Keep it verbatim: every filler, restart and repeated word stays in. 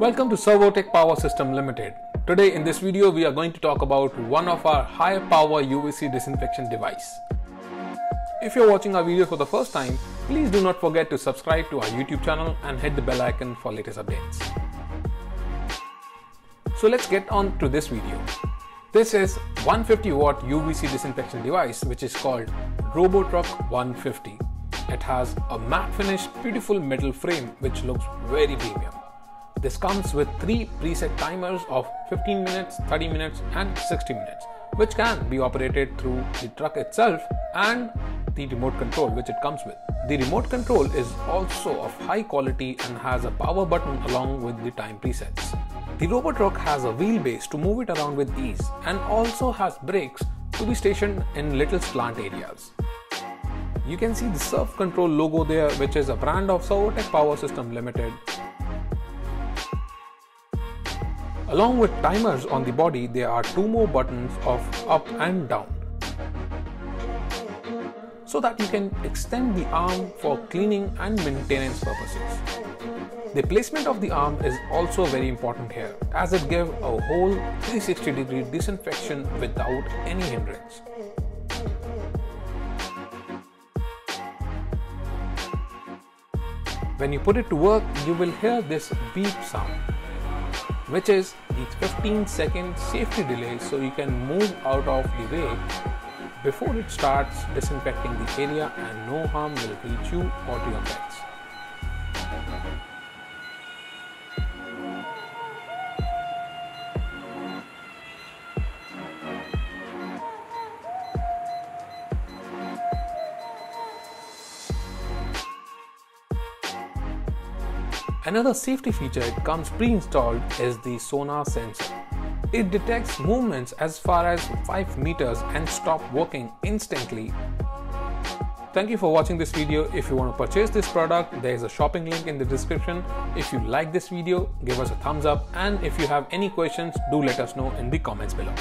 Welcome to Servotech Power Systems Limited. Today in this video we are going to talk about one of our high power U V C disinfection device. If you're watching our video for the first time, please do not forget to subscribe to our YouTube channel and hit the bell icon for latest updates. So let's get on to this video. This is one hundred fifty watt U V C disinfection device which is called Robotruk one fifty. It has a matte finish, beautiful metal frame which looks very premium. This comes with three preset timers of fifteen minutes, thirty minutes and sixty minutes, which can be operated through the truck itself and the remote control which it comes with. The remote control is also of high quality and has a power button along with the time presets. The Robotruk has a wheelbase to move it around with ease and also has brakes to be stationed in little slant areas. You can see the ServoControl logo there, which is a brand of Servotech Power Systems Limited. Along with timers on the body, there are two more buttons of up and down, so that you can extend the arm for cleaning and maintenance purposes. The placement of the arm is also very important here, as it gives a whole three hundred sixty degree disinfection without any hindrance. When you put it to work, you will hear this beep sound, which is the fifteen second safety delay, so you can move out of the way before it starts disinfecting the area and no harm will reach you or to your pets. Another safety feature it comes pre-installed is the sonar sensor. It detects movements as far as five meters and stops working instantly. Thank you for watching this video. If you want to purchase this product, there is a shopping link in the description. If you like this video, give us a thumbs up, and if you have any questions, do let us know in the comments below.